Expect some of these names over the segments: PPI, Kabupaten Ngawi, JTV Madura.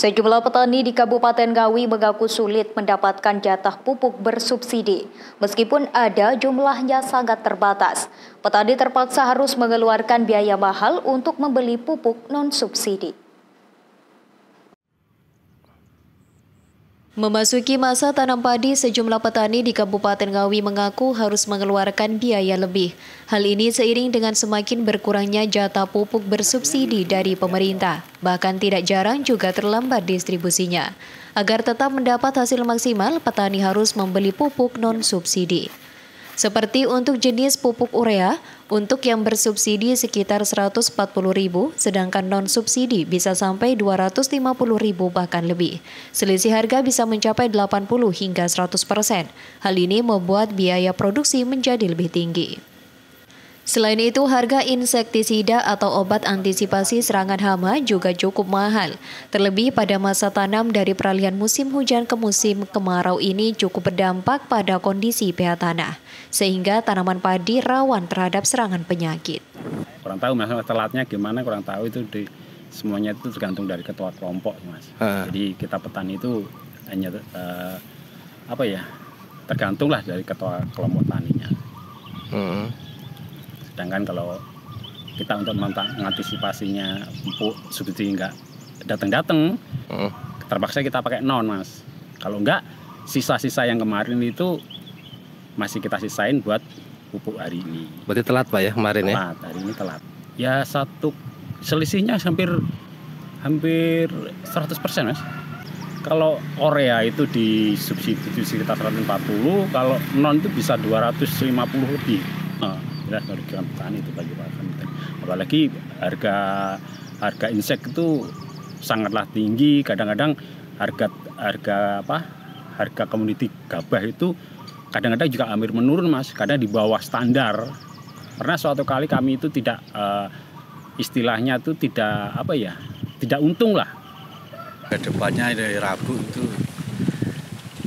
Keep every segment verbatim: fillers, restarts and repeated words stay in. Sejumlah petani di Kabupaten Ngawi mengaku sulit mendapatkan jatah pupuk bersubsidi. Meskipun ada, jumlahnya sangat terbatas. Petani terpaksa harus mengeluarkan biaya mahal untuk membeli pupuk non-subsidi. Memasuki masa tanam padi, sejumlah petani di Kabupaten Ngawi mengaku harus mengeluarkan biaya lebih. Hal ini seiring dengan semakin berkurangnya jatah pupuk bersubsidi dari pemerintah. Bahkan tidak jarang juga terlambat distribusinya. Agar tetap mendapat hasil maksimal, petani harus membeli pupuk non-subsidi. Seperti untuk jenis pupuk urea, untuk yang bersubsidi sekitar seratus empat puluh ribu rupiah, sedangkan non-subsidi bisa sampai dua ratus lima puluh ribu rupiah bahkan lebih. Selisih harga bisa mencapai delapan puluh hingga seratus persen. Hal ini membuat biaya produksi menjadi lebih tinggi. Selain itu, harga insektisida atau obat antisipasi serangan hama juga cukup mahal. Terlebih pada masa tanam dari peralihan musim hujan ke musim kemarau ini cukup berdampak pada kondisi pH tanah, sehingga tanaman padi rawan terhadap serangan penyakit. Kurang tahu mas, telatnya gimana kurang tahu itu di, semuanya itu tergantung dari ketua kelompok mas. Ha. Jadi kita petani itu hanya uh, apa ya tergantunglah dari ketua kelompok taninya. Hmm. Sedangkan kalau kita untuk mengantisipasinya pupuk subsidi nggak datang-datang, uh. terpaksa kita pakai non mas. Kalau nggak, sisa-sisa yang kemarin itu masih kita sisain buat pupuk hari ini. Berarti telat pak ya kemarin telat, ya? Telat, hari ini telat. Ya satu, selisihnya hampir hampir seratus persen mas. Kalau urea itu disubsidi sekitar seratus empat puluh, kalau non itu bisa dua ratus lima puluh lebih. Nah, jelas merugikan petani itu bagi petani. Apalagi harga harga insek itu sangatlah tinggi. Kadang-kadang harga harga apa? Harga komoditi gabah itu kadang-kadang juga hampir menurun mas. Kadang di bawah standar. Pernah suatu kali kami itu tidak uh, istilahnya itu tidak apa ya? Tidak untung lah. Kedepannya dari Rabu itu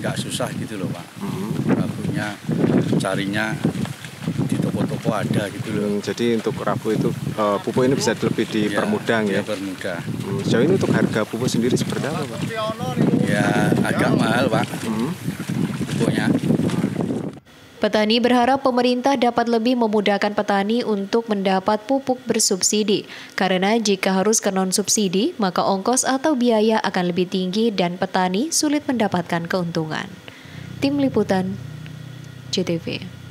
nggak susah gitu loh pak. Rabunya carinya toko ada gitu loh. Hmm, jadi untuk Rabu itu uh, pupuk ini bisa lebih dipermudah ya. Dipermudah. Hmm, sejauh ini untuk harga pupuk sendiri seperti apa pak? Ya agak mahal pak. Hmm. Pupuknya. Petani berharap pemerintah dapat lebih memudahkan petani untuk mendapat pupuk bersubsidi, karena jika harus ke non-subsidi maka ongkos atau biaya akan lebih tinggi dan petani sulit mendapatkan keuntungan. Tim Liputan J T V.